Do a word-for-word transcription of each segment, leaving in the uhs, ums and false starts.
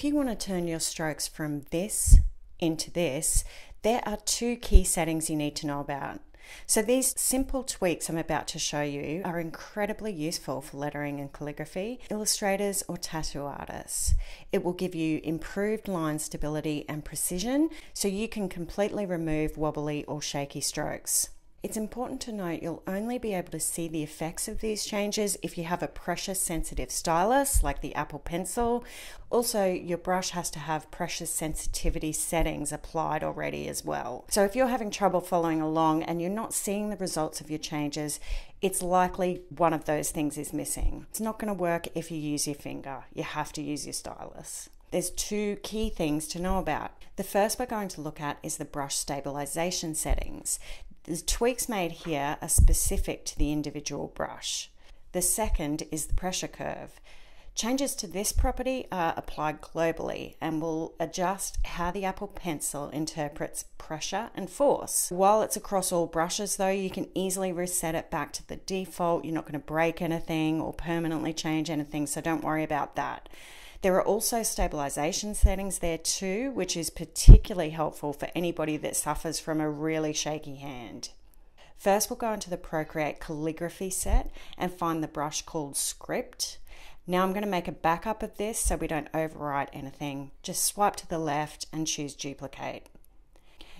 If you want to turn your strokes from this into this, there are two key settings you need to know about. So these simple tweaks I'm about to show you are incredibly useful for lettering and calligraphy, illustrators or tattoo artists. It will give you improved line stability and precision so you can completely remove wobbly or shaky strokes. It's important to note you'll only be able to see the effects of these changes if you have a pressure sensitive stylus like the Apple Pencil. Also, your brush has to have pressure sensitivity settings applied already as well. So if you're having trouble following along and you're not seeing the results of your changes, it's likely one of those things is missing. It's not going to work if you use your finger. You have to use your stylus. There's two key things to know about. The first we're going to look at is the brush stabilization settings. The tweaks made here are specific to the individual brush. The second is the pressure curve. Changes to this property are applied globally and will adjust how the Apple Pencil interprets pressure and force. While it's across all brushes though, you can easily reset it back to the default. You're not going to break anything or permanently change anything, so don't worry about that. There are also stabilization settings there too, which is particularly helpful for anybody that suffers from a really shaky hand. First, we'll go into the Procreate calligraphy set and find the brush called Script. Now I'm going to make a backup of this so we don't overwrite anything. Just swipe to the left and choose Duplicate.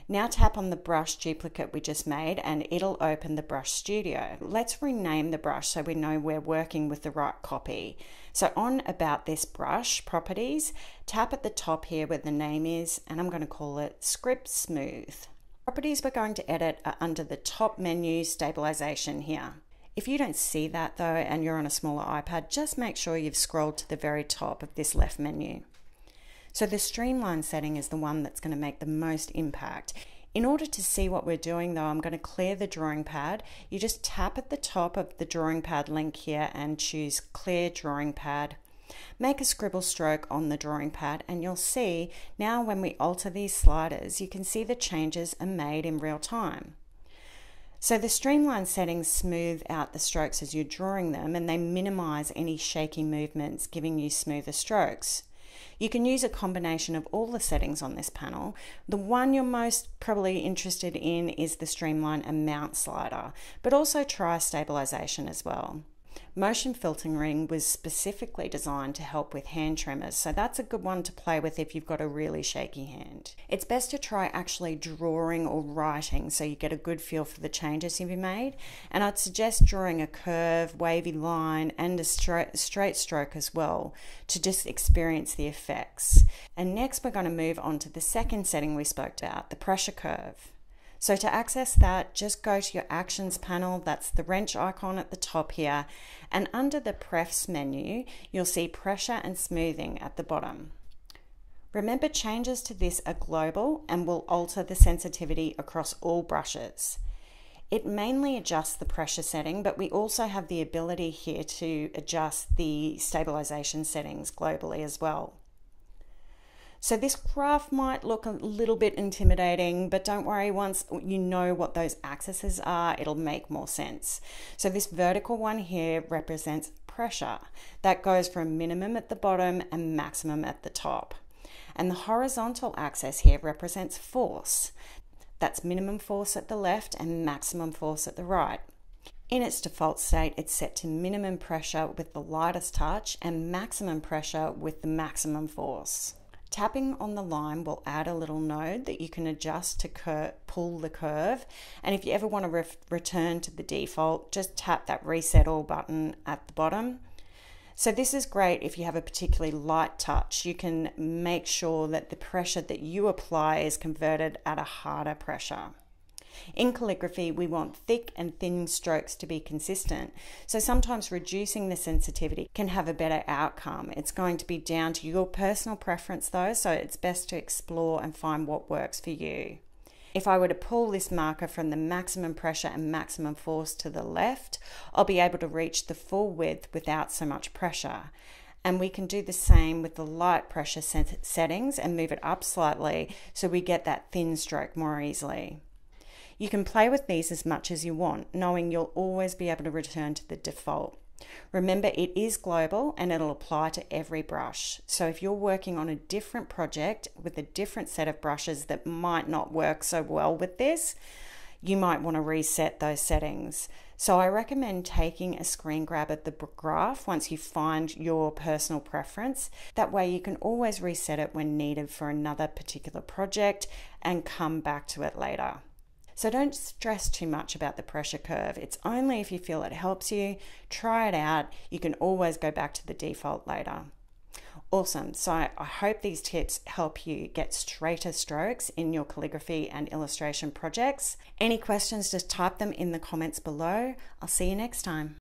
Now tap on the brush duplicate we just made and it'll open the brush studio. Let's rename the brush so we know we're working with the right copy. So on About This Brush Properties, tap at the top here where the name is, and I'm going to call it Script Smooth. Properties we're going to edit are under the top menu stabilization here. If you don't see that though and you're on a smaller iPad, just make sure you've scrolled to the very top of this left menu. So the Streamline setting is the one that's going to make the most impact. In order to see what we're doing though, I'm going to clear the drawing pad. You just tap at the top of the drawing pad link here and choose Clear Drawing Pad. Make a scribble stroke on the drawing pad and you'll see now when we alter these sliders, you can see the changes are made in real time. So the Streamline settings smooth out the strokes as you're drawing them and they minimize any shaky movements, giving you smoother strokes. You can use a combination of all the settings on this panel. The one you're most probably interested in is the Streamline Amount slider, but also try stabilization as well. Motion filtering was specifically designed to help with hand tremors, so that's a good one to play with if you've got a really shaky hand. It's best to try actually drawing or writing so you get a good feel for the changes you've made, and I'd suggest drawing a curve, wavy line and a straight, straight stroke as well to just experience the effects. And next we're going to move on to the second setting we spoke about, the pressure curve. So to access that, just go to your Actions panel, that's the wrench icon at the top here, and under the Prefs menu, you'll see Pressure and Smoothing at the bottom. Remember, changes to this are global and will alter the sensitivity across all brushes. It mainly adjusts the pressure setting, but we also have the ability here to adjust the stabilization settings globally as well. So this graph might look a little bit intimidating, but don't worry, once you know what those axes are, it'll make more sense. So this vertical one here represents pressure. That goes from minimum at the bottom and maximum at the top. And the horizontal axis here represents force. That's minimum force at the left and maximum force at the right. In its default state, it's set to minimum pressure with the lightest touch and maximum pressure with the maximum force. Tapping on the line will add a little node that you can adjust to pull the curve, and if you ever want to re return to the default, just tap that Reset All button at the bottom. So this is great if you have a particularly light touch. You can make sure that the pressure that you apply is converted at a harder pressure. In calligraphy, we want thick and thin strokes to be consistent, so sometimes reducing the sensitivity can have a better outcome. It's going to be down to your personal preference though, so it's best to explore and find what works for you. If I were to pull this marker from the maximum pressure and maximum force to the left, I'll be able to reach the full width without so much pressure. And we can do the same with the light pressure settings and move it up slightly so we get that thin stroke more easily. You can play with these as much as you want, knowing you'll always be able to return to the default. Remember, it is global and it'll apply to every brush. So if you're working on a different project with a different set of brushes that might not work so well with this, you might want to reset those settings. So I recommend taking a screen grab of the graph once you find your personal preference. That way you can always reset it when needed for another particular project and come back to it later. So don't stress too much about the pressure curve. It's only if you feel it helps you. Try it out. You can always go back to the default later. Awesome. So I hope these tips help you get straighter strokes in your calligraphy and illustration projects. Any questions, just type them in the comments below. I'll see you next time.